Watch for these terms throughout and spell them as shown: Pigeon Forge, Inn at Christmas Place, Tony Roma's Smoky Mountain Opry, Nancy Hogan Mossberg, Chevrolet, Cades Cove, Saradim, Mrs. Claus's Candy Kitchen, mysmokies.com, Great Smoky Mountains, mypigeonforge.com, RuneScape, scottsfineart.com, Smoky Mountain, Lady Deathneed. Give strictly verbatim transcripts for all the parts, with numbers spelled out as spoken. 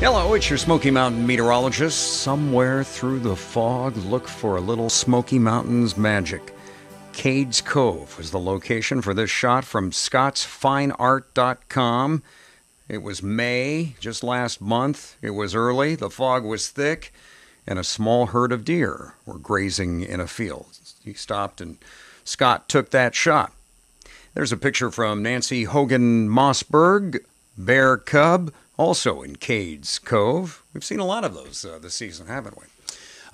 Hello, it's your Smoky Mountain meteorologist. Somewhere through the fog, look for a little Smoky Mountain's magic. Cades Cove was the location for this shot from scotts fine art dot com. It was May, just last month. It was early, the fog was thick, and a small herd of deer were grazing in a field. He stopped and Scott took that shot. There's a picture from Nancy Hogan Mossberg, bear cub, also in Cades Cove. We've seen a lot of those uh, this season, haven't we?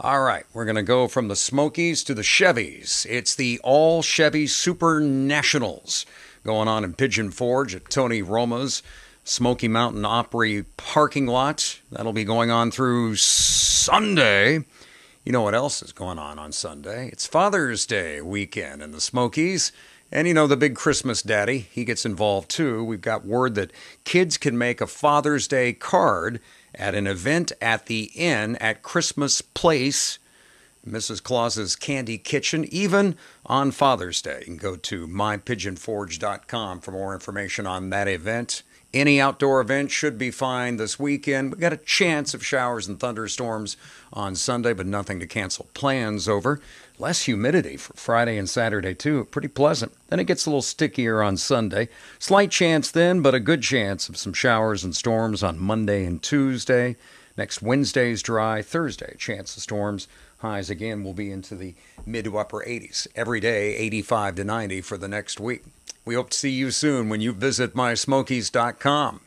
All right, we're going to go from the Smokies to the Chevys. It's the All Chevy Super Nationals going on in Pigeon Forge at Tony Roma's Smoky Mountain Opry parking lot. That'll be going on through Sunday. You know what else is going on on Sunday? It's Father's Day weekend in the Smokies. And, you know, the big Christmas daddy, he gets involved too. We've got word that kids can make a Father's Day card at an event at the Inn at Christmas Place, Missus Claus's Candy Kitchen, even on Father's Day. You can go to my pigeon forge dot com for more information on that event. Any outdoor event should be fine this weekend. We've got a chance of showers and thunderstorms on Sunday, but nothing to cancel plans over. Less humidity for Friday and Saturday, too. Pretty pleasant. Then it gets a little stickier on Sunday. Slight chance then, but a good chance of some showers and storms on Monday and Tuesday. Next Wednesday's dry. Thursday, chance of storms. Highs again will be into the mid to upper eighties. Every day, eighty-five to ninety for the next week. We hope to see you soon when you visit my smokies dot com.